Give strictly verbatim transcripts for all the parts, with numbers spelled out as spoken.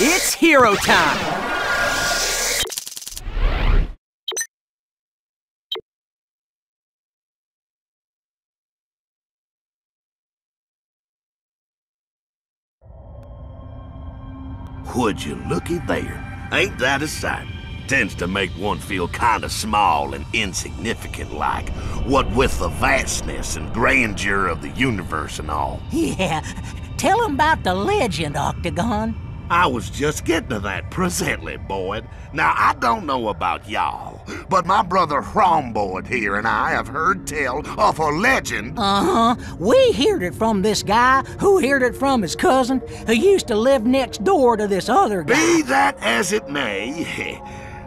It's hero time! Would you looky there? Ain't that a sight? Tends to make one feel kinda small and insignificant like, what with the vastness and grandeur of the universe and all. Yeah, tell 'em about the legend, Octagon. I was just getting to that presently, Boyd. Now, I don't know about y'all, but my brother Rhomboid here and I have heard tell of a legend. Uh-huh. We heard it from this guy who heard it from his cousin who used to live next door to this other guy. Be that as it may,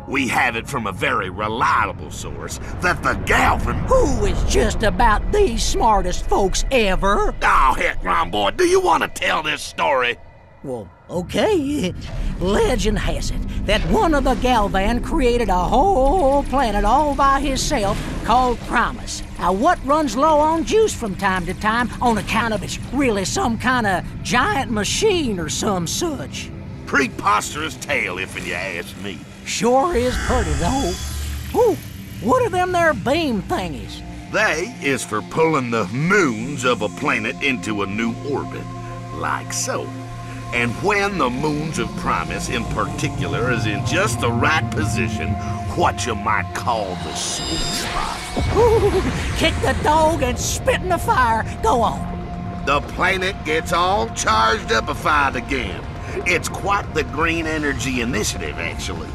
we have it from a very reliable source that the Galvan... Who is just about the smartest folks ever. Oh, heck, Rhomboid, do you want to tell this story? Well, okay. Legend has it that one of the Galvan created a whole planet all by himself called Primus. Now, what runs low on juice from time to time on account of it's really some kind of giant machine or some such. Preposterous tale, if you ask me. Sure is pretty, though. Ooh, what are them there beam thingies? They is for pulling the moons of a planet into a new orbit, like so. And when the moons of Primus in particular is in just the right position, what you might call the sweet spot. Ooh, kick the dog and spit in the fire. Go on. The planet gets all charged upified again. It's quite the Green Energy Initiative, actually.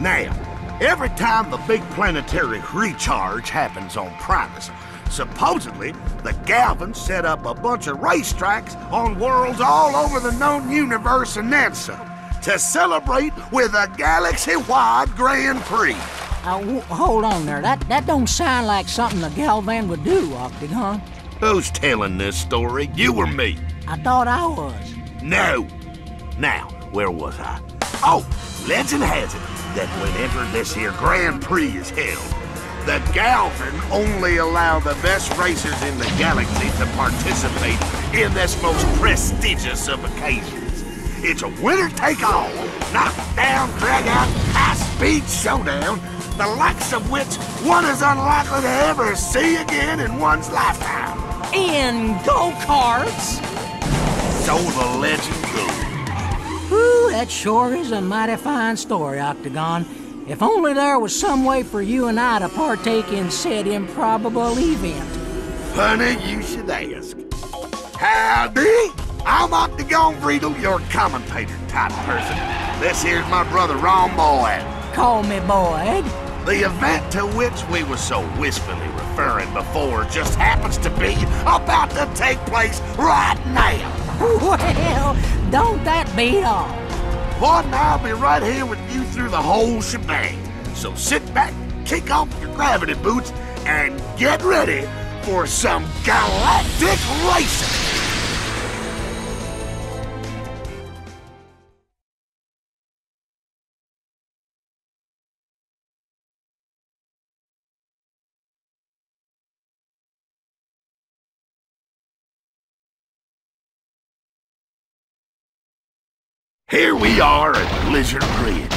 Now, every time the big planetary recharge happens on Primus, supposedly, the Galvan set up a bunch of racetracks on worlds all over the known universe and then some to celebrate with a galaxy-wide Grand Prix. Uh, hold on there. That, that don't sound like something the Galvan would do, Octagon. Who's telling this story? You or me? I thought I was. No. Now, where was I? Oh, legend has it that whenever this here Grand Prix is held, the Galvan only allow the best racers in the galaxy to participate in this most prestigious of occasions. It's a winner-take-all, knock-down, drag-out, high-speed showdown, the likes of which one is unlikely to ever see again in one's lifetime. In go-karts? So the legend goes. Ooh, that sure is a mighty fine story, Octagon. If only there was some way for you and I to partake in said improbable event. Funny you should ask. Howdy! I'm Octagon Riddle, your commentator-type person. This here's my brother, Rhomboid. Call me Boyd. The event to which we were so wistfully referring before just happens to be about to take place right now. Well, don't that beat all. Boyd and I'll be right here with you through the whole shebang. So sit back, kick off your gravity boots, and get ready for some galactic racing! Here we are at Blizzard Grid,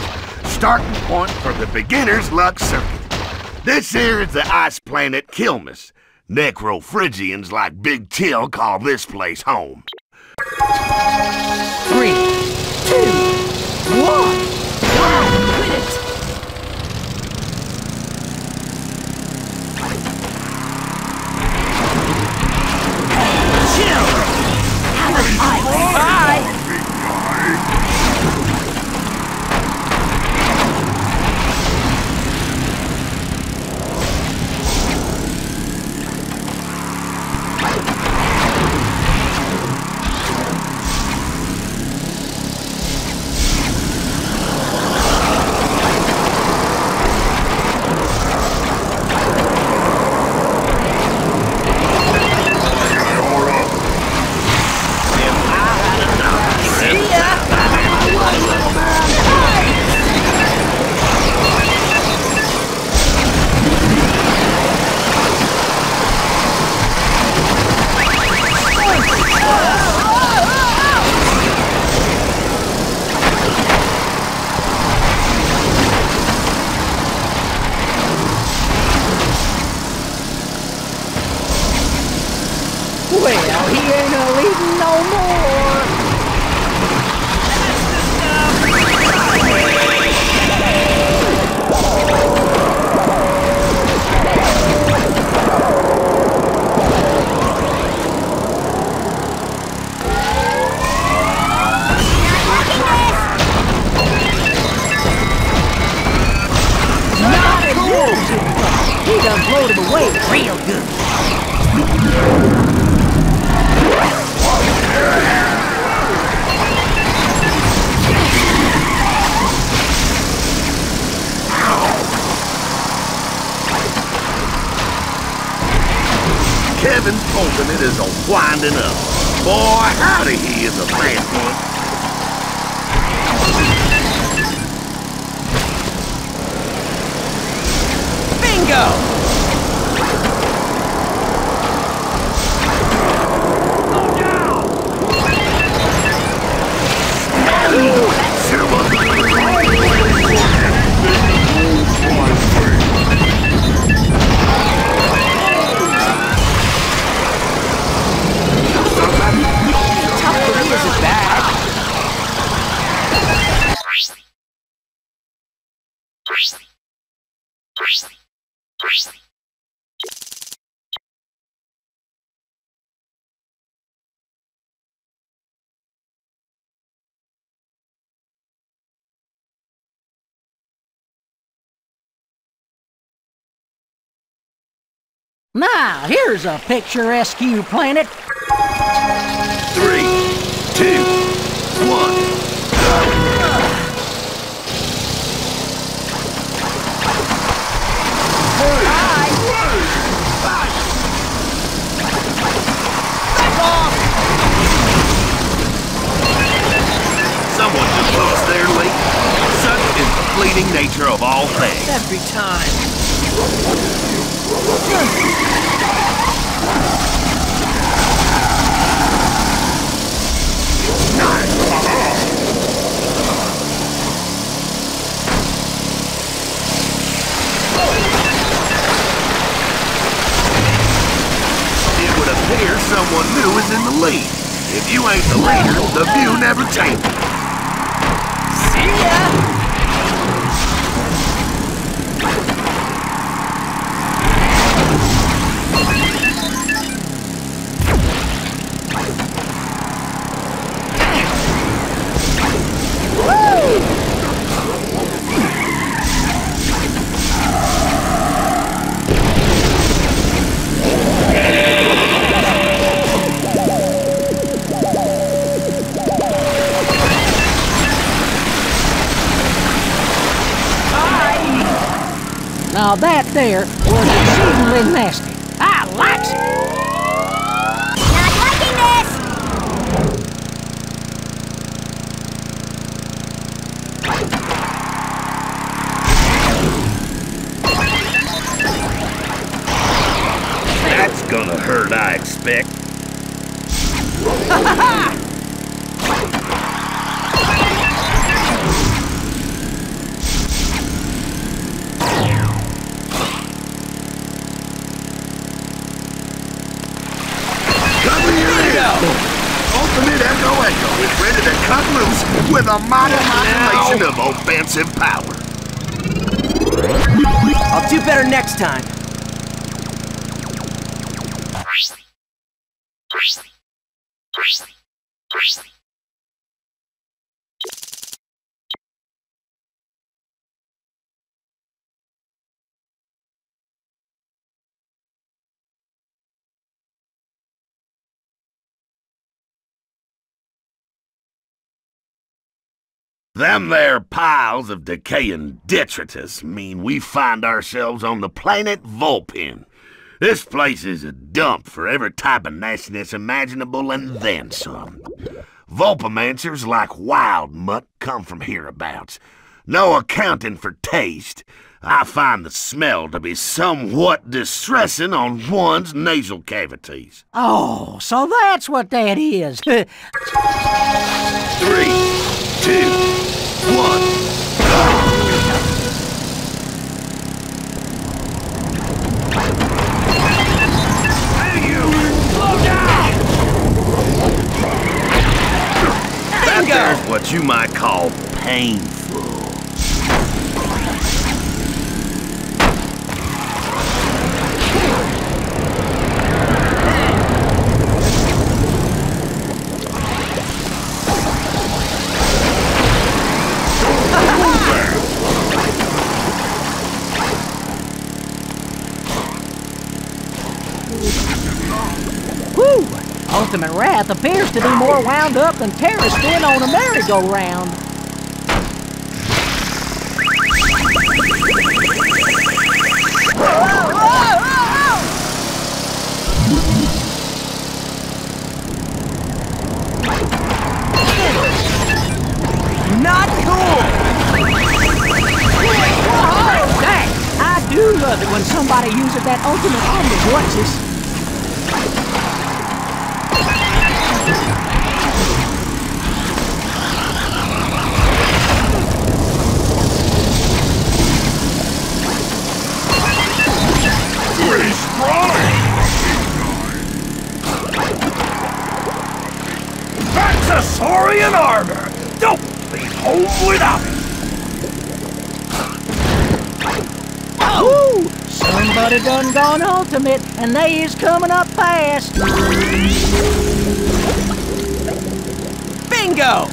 starting point for the Beginner's Luck Circuit. This here is the ice planet Kilmus. Necrophrygians like Big Till call this place home. Three, two, one, one minute. Well, he ain't a leading no more. Not a good. He done blowed him away real good. Kevin Fulton is a winding up. Boy, howdy, he is a bad one. Bingo! Now, here's a picturesque planet. Three, two, one, go! Hi! Back off! Someone just lost their lead. Such is the fleeting nature of all things. Every time. It would appear someone new is in the lead. If you ain't the leader, the view never changes. See ya! Now that there was exceedingly nasty. I likes it! Not liking this! That's gonna hurt, I expect. Ha ha ha! Cut loose with a mighty modulation of offensive power. I'll do better next time. Persley. Persley. Persley. Persley. Them there piles of decaying detritus mean we find ourselves on the planet Vulpin. This place is a dump for every type of nastiness imaginable and then some. Vulpamancers like wild mutt come from hereabouts. No accounting for taste. I find the smell to be somewhat distressing on one's nasal cavities. Oh, so that's what that is. Three, two, one, go! Hey, you! Slow down! what you might call painful. Ultimate Rath appears to be more wound up than Terra's been on a merry-go-round. Whoa, whoa, whoa, whoa. Not cool! Oh, dang! I do love it when somebody uses that ultimate on the watches. Saurian armor! Don't leave home without it! Oh! Somebody done gone ultimate, and they is coming up fast! Bingo!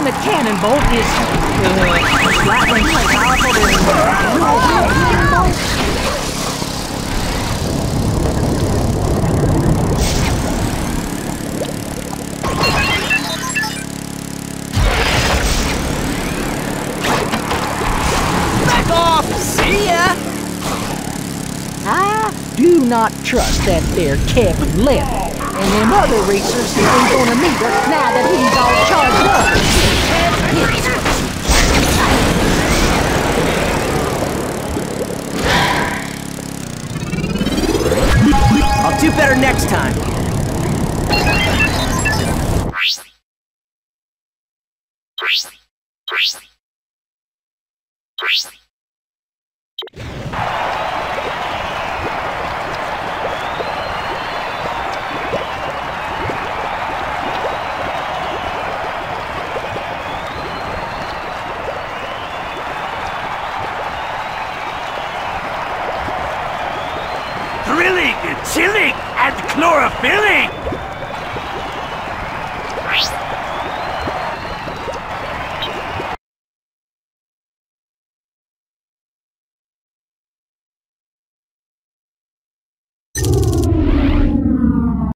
The Cannon Bolt is uh, slightly more powerful than normal Cannon Bolt. Back off! See ya! I do not trust that there Kevlin. And them other racers who ain't gonna meet us now that he's all charged up. I'll do better next time. Chilling and chlorophyllin!